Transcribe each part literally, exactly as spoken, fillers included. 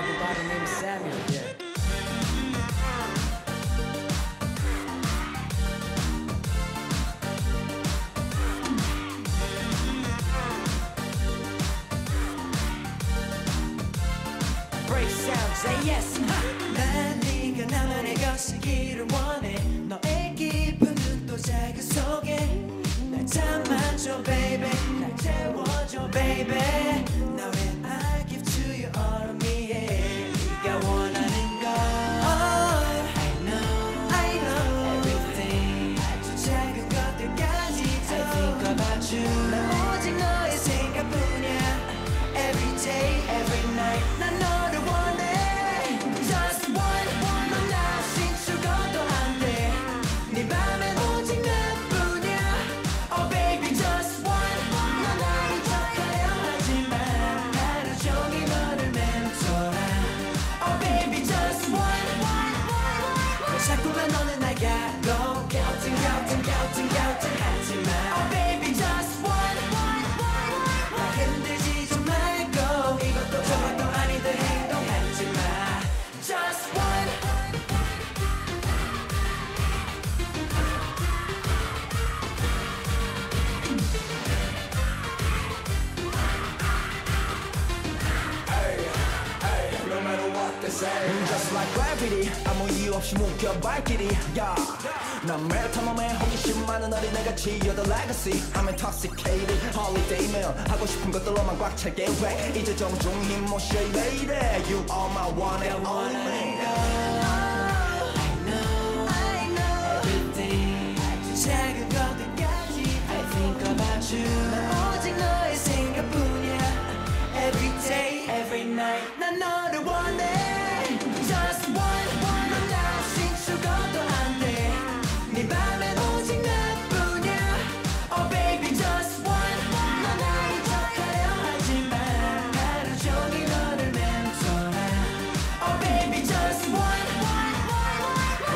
guy go by the name of Samuel. Yeah. Break sound, say yes. 난 네가 나만의 것이기를 원해. 너의 깊은 눈도 자극 속에 날 참아줘, baby. 날 채워줘, baby. Now I give to you all of me. Yeah. 네가 원하는 걸. Oh, I know, I know everything. 아주 작은 것들까지도. I think about you. 나 오직 너의 생각뿐이야. Every day, every night. 난 너를 자꾸만 너는 날 가둬 Counting, counting, counting, counting 하지마 Oh baby just one, one, one, one 나 흔들지 좀 말고 이것도 저것도 아니들 행동하지마 Just one Just like gravity 아무 이유 없이 묶여 발길이 yeah. 난 매일 탐험해 호기심 많은 어린애같이 You're the legacy I'm intoxicated Holiday meal 하고 싶은 것들로만 꽉 찰 계획 이제 정중히 모셔 lady You are my one and only I know, I know everything 작은 것들까지 I think about you 난 오직 너의 생각뿐이야 Every day, every night 난 너를 원해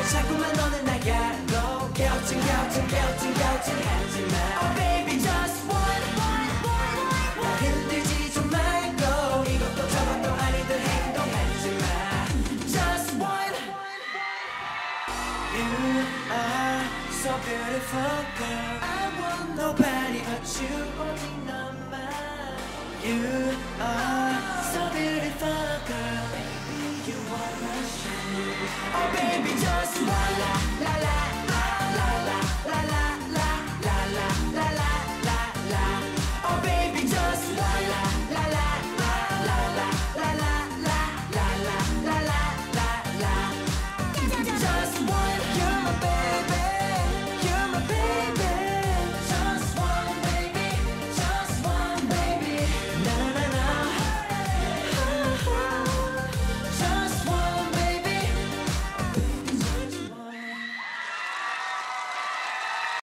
자꾸만 너는 날 가둬 Counting, counting, counting, counting 하지마 Oh baby just one, one, one, one 나 흔들지 좀 말고 이것도 저것도 아니들 행동하지마 Just one You are so beautiful girl I want nobody but you only 너만 You are so beautiful girl Baby you are my shine Oh baby just one